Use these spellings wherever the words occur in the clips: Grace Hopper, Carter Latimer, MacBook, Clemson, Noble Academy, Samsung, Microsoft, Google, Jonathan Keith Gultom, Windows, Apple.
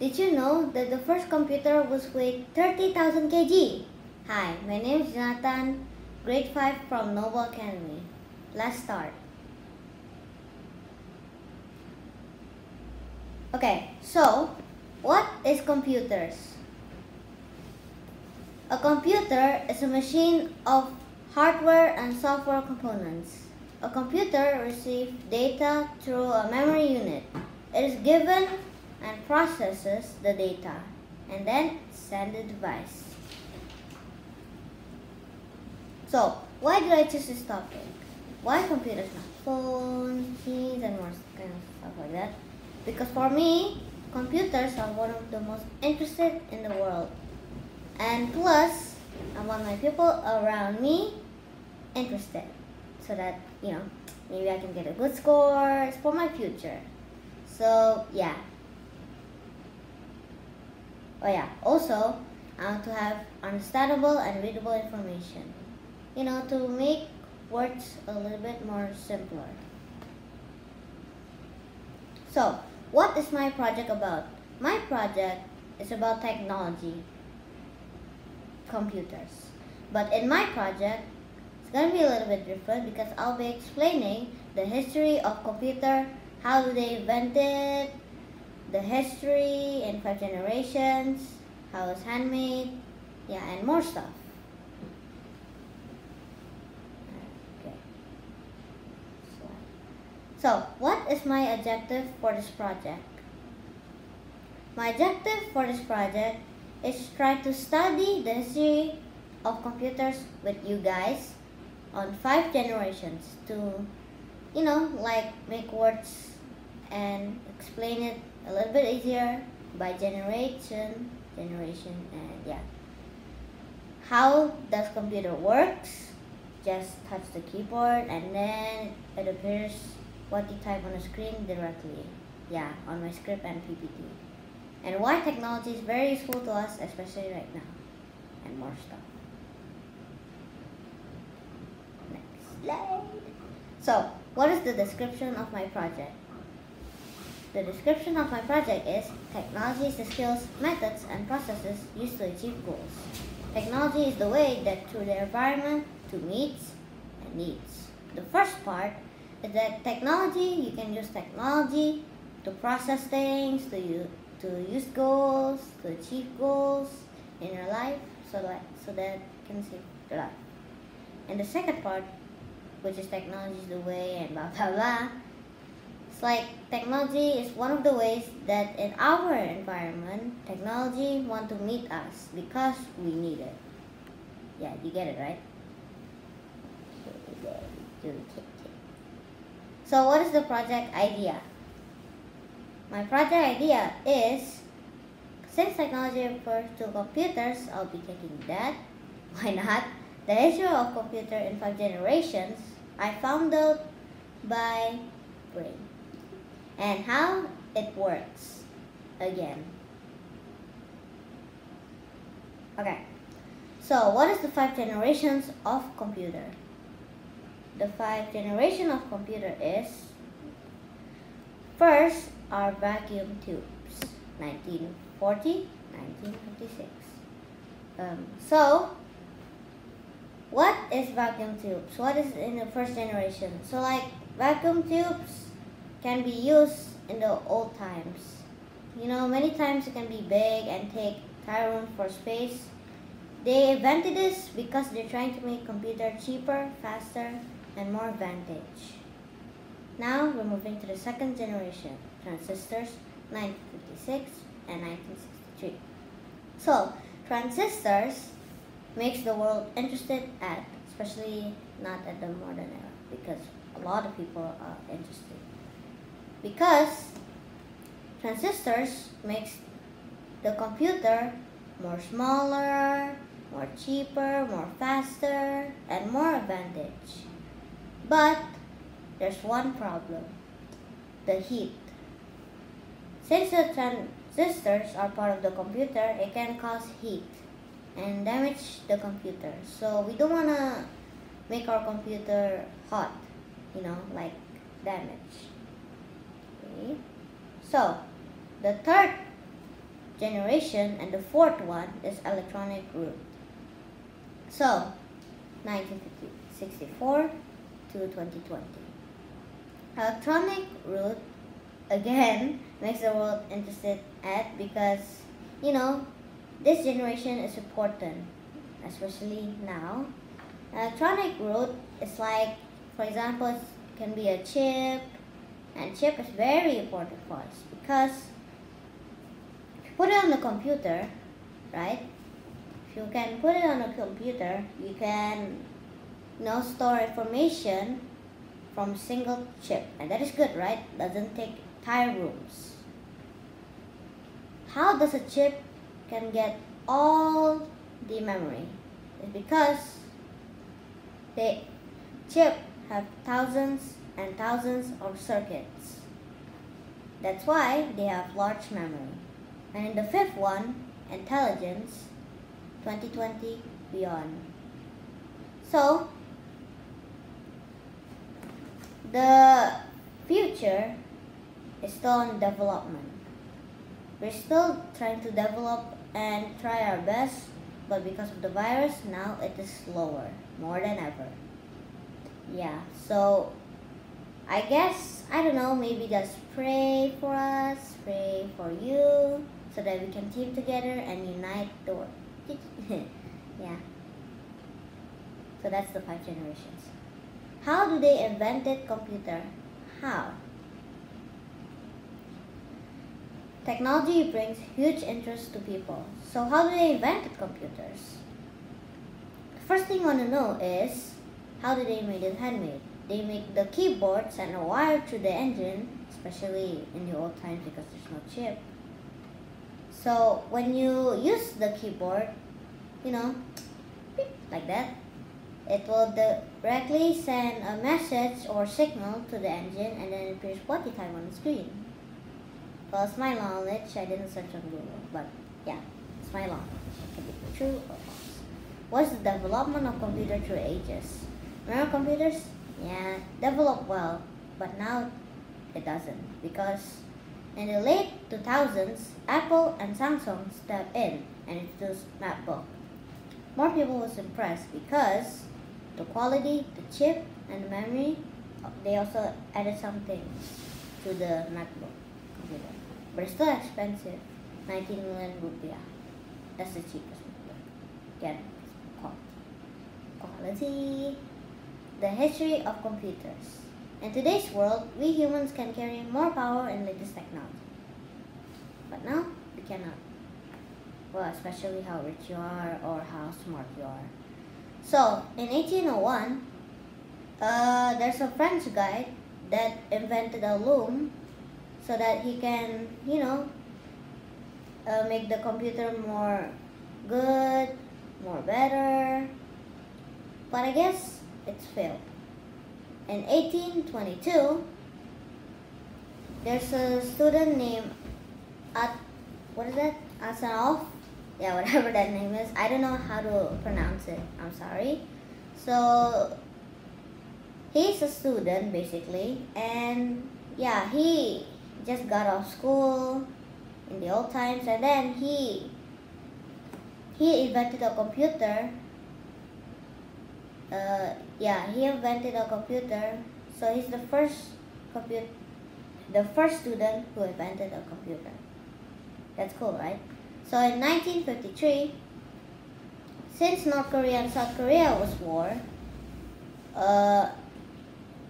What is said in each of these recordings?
Did you know that the first computer was weighed 30,000 kg? Hi, my name is Jonathan, grade 5 from Noble Academy. Let's start. Okay, so what is computers? A computer is a machine of hardware and software components. A computer receives data through a memory unit. It is given and processes the data and then sends the device. So, why did I choose this topic? Why computers, not phones, keys, and more kind of stuff like that? Because for me, computers are one of the most interested in the world. And plus, I want my people around me interested, so that, you know, maybe I can get a good score. It's for my future. So yeah. Oh yeah, also I want to have understandable and readable information, you know, to make words a little bit more simpler. So what is my project about? My project is about technology, computers. But in my project, it's going to be a little bit different because I'll be explaining the history of computer, how they invented, the history in 5 generations, how it's handmade, yeah, and more stuff. Okay. So what is my objective for this project? My objective for this project is to try to study the history of computers with you guys on 5 generations to, you know, like make words and explain it a little bit easier by generation, and yeah. How does computer works? Just touch the keyboard and then it appears what you type on the screen directly. Yeah, on my script and PPT. And why technology is very useful to us, especially right now. And more stuff. Next slide. So, what is the description of my project? The description of my project is technology is the skills, methods, and processes used to achieve goals. Technology is the way that through the environment to meets and needs. The first part is that technology, you can use technology to process things, to use goals, to achieve goals in your life, so that you can save your life. And the second part, which is technology is the way and blah blah blah. It's like technology is one of the ways that in our environment, technology want to meet us because we need it. Yeah, you get it, right? So what is the project idea? My project idea is, since technology refers to computers, I'll be taking that. Why not? The history of computer in 5 generations, I found out by brain. And how it works again. Okay, so what is the 5 generations of computer? The 5 generation of computer is, first are vacuum tubes, 1940, 1956. So what is vacuum tubes? What is in the first generation? So like vacuum tubes can be used in the old times. You know, many times it can be big and take tire room for space. They invented this because they're trying to make computer cheaper, faster, and more advantage. Now we're moving to the second generation, transistors, 1956 and 1963. So transistors makes the world interested at, especially not at the modern era, because a lot of people are interested. Because transistors makes the computer more smaller, more cheaper, more faster, and more advantage. But there's one problem, the heat. Since the transistors are part of the computer, it can cause heat and damage the computer. So we don't want to make our computer hot, you know, like damage. So the third generation, and the fourth one is electronic root. So 1964 to 2020. Electronic root again makes the world interested at, because you know this generation is important, especially now. Electronic root is like, for example, it can be a chip, and chip is very important for us because if you put it on the computer, right? If you can put it on a computer, you can now store information from single chip, and that is good, right? Doesn't take entire rooms. How does a chip can get all the memory? It's because the chip have thousands and thousands of circuits. That's why they have large memory. And in the fifth one, intelligence, 2020 beyond. So the future is still in development. We're still trying to develop and try our best, but because of the virus, now it is slower, more than ever. Yeah, so I guess, I don't know, maybe just pray for us, pray for you, so that we can team together and unite the world. Yeah. So that's the five generations. How do they invented computer? How? Technology brings huge interest to people. So how do they invent computers? The first thing you want to know is, how do they make it handmade? They make the keyboards and a wire through the engine, especially in the old times because there's no chip. So when you use the keyboard, you know, beep, like that, it will directly send a message or signal to the engine, and then it appears party time on the screen. Well, it's my knowledge, I didn't search on Google, but yeah, it's my knowledge. It could be true or false. What's the development of computer through ages? Remember computers? Yeah, developed well, but now it doesn't, because in the late 2000s, Apple and Samsung stepped in and introduced MacBook. More people was impressed because the quality, the chip, and the memory, they also added some things to the MacBook computer. But it's still expensive, 19 million rupiah. That's the cheapest MacBook. Get quality. The history of computers. In today's world, we humans can carry more power and latest technology. But now, we cannot. Well, especially how rich you are or how smart you are. So, in 1801, there's a French guy that invented a loom so that he can, you know, make the computer more good, more better. But I guess it's failed. In 1822, there's a student named Asanov? Yeah, whatever that name is. I don't know how to pronounce it. I'm sorry. So he's a student basically, and yeah, he just got out of school in the old times, and then he invented a computer. He invented a computer. So he's the first student who invented a computer. That's cool, right? So in 1953, since North Korea and South Korea was war,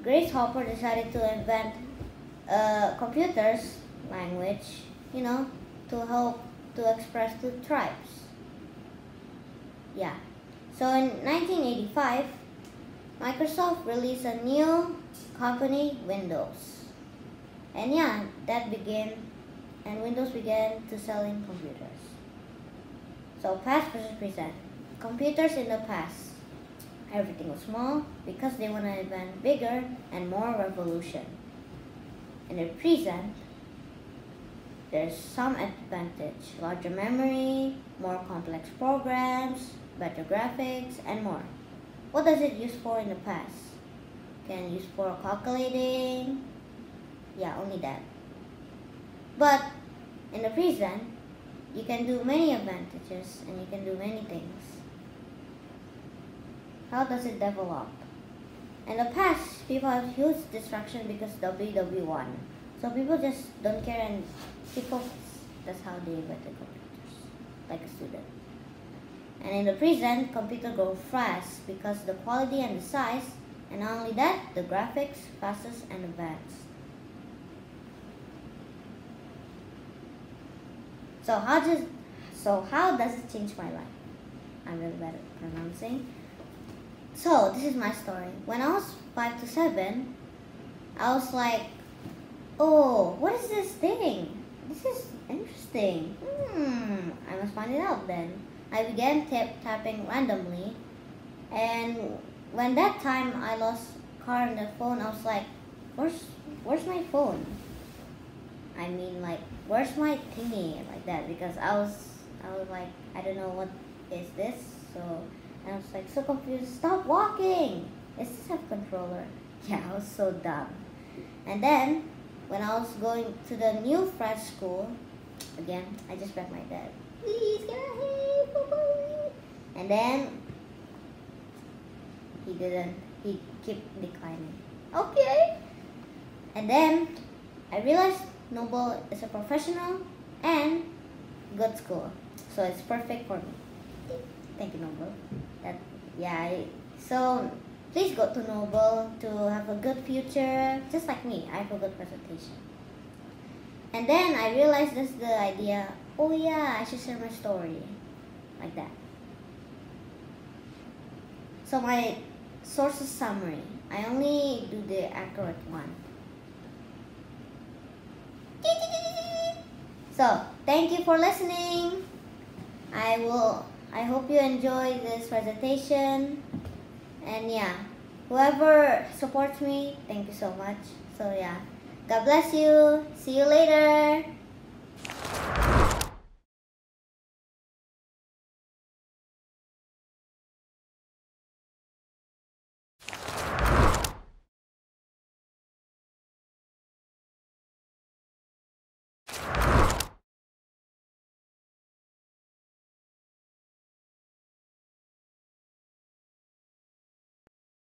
Grace Hopper decided to invent computers language, you know, to help to express two tribes. Yeah. So in 1985, Microsoft released a new company, Windows. And yeah, Windows began to selling computers. So past versus present. Computers in the past. Everything was small because they want to invent bigger and more revolution. In the present, there's some advantage. Larger memory, more complex programs, better graphics, and more. What does it use for in the past? Can use for calculating. Yeah, only that. But in the present, you can do many advantages and you can do many things. How does it develop? In the past, people have huge distraction because WW1. So people just don't care and keep focused. That's how they invent the computers, like a student. And in the present, computers go fast because the quality and the size, and not only that, the graphics, fastest and advanced. So how does it change my life? I'm really bad at pronouncing. So this is my story. When I was 5 to 7, I was like, oh, what is this thing? This is interesting. I must find it out then. I began tapping randomly, and when that time I lost car and the phone, I was like, where's my phone? I mean, like, where's my thingy? Like that, because I was like, I don't know what is this. So, and I was like so confused. Stop walking. Is this a controller? Yeah, I was so dumb. And then when I was going to the new fresh school, again, I just begged my dad, please can I help me? And then he didn't. He kept declining. Okay. And then I realized Noble is a professional and good school, so it's perfect for me. Thank you, Noble. So please go to Noble to have a good future, just like me. I have a good presentation. And then I realized this is the idea. Oh yeah, I should share my story, like that. So my sources summary. I only do the accurate one. So thank you for listening. I hope you enjoy this presentation, and yeah, whoever supports me, thank you so much. So yeah, God bless you. See you later.